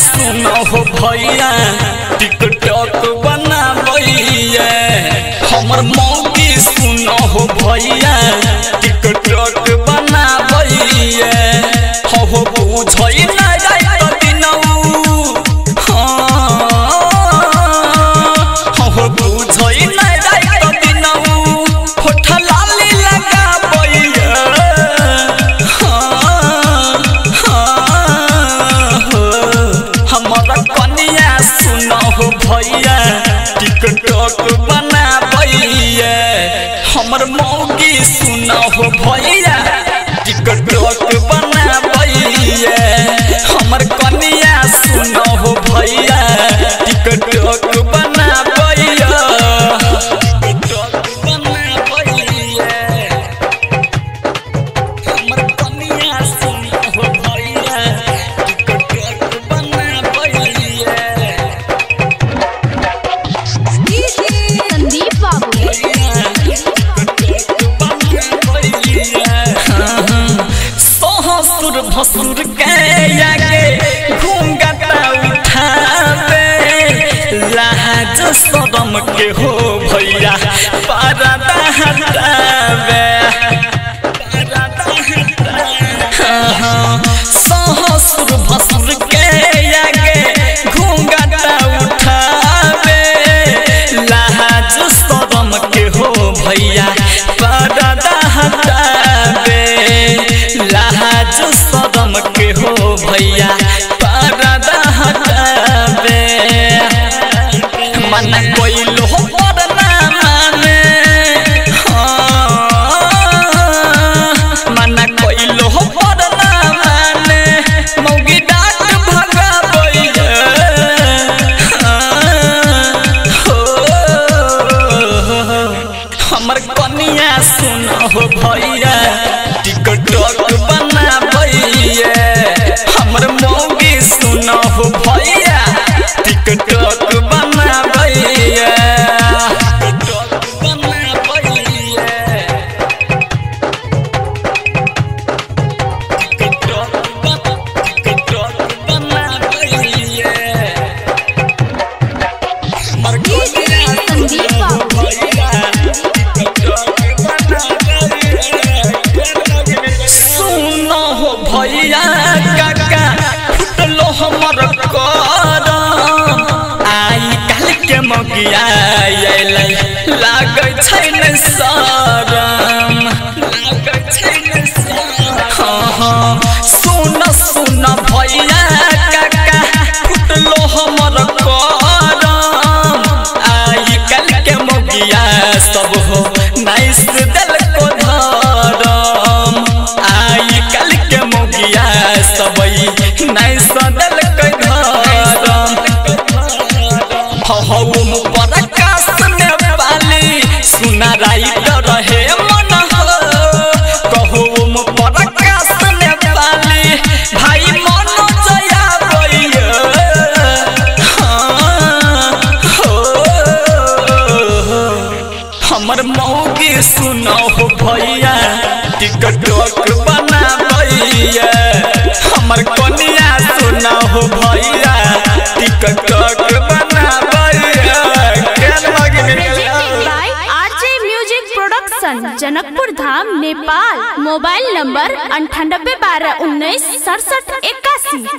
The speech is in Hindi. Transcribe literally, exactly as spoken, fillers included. सुन हो भैया टिकटॉक बना भैया हमर मौकी सुन हो भैया टिकटॉक बना भैया हो बुझई ना जाए तो दिनऊ हां हो बुझई ना जाए तो दिनऊ होठ लाली लगा भैया हां हां हमर कनिया सुन हो भैया टिकटॉक बना भैया हमर मौगी सुन हो भैया टिकटॉक बना भैया हमर कनिया सुन हो भैया टिकटॉक बना भैया टिकटॉक बना भैया हमर कनिया सुन हो भैया टिकटॉक बना भैया संदीप बाबू सुर भसुर के आगे घूंघटा उठावे लाज शरम के हो भैया परदा हटावे सुर भसुर के आगे घूंघटा उठावे लाज शरम के हो भैया परदा हटावे लाज शरम के हो भैया परदा हटावे मन कइलो पर ना माने मन कइलो पर ना माने मौगी डाट भगावैया हमर कनिया सुन हो भैया टिकटॉक बना भैया हमर मौगी सुन हो भैया टिकटॉक बना भैया टिकटॉक बना भैया टिकटॉक बना टिकटॉक बना भैया हमर कनिया संदीप बाबू टिकटॉक बना भैया काका फुटलो हमर करम आई काल के मगिया आइलै लागै छै नै शरम लागै छै नै शरम हां सुन सुन भैया काका फुटलो हमर करम आई काल के मगिया सब हो नाइस दिल को धरम आई काल के मौगिया सब नहीं सदल के धरम हौम पर कासने वाली सुना राइत रहे मन हो कहूम पर कासने वाली भाई मन जया भैया हमर मौगी सुन हो भैया टिकटॉक बना भैया हमर कनिया सुन हो भैया टिकटॉक बना भैया जनकपुर धाम नेपाल मोबाइल नंबर अंठानबे बारह उन्नीस सड़सठ इक्यासी।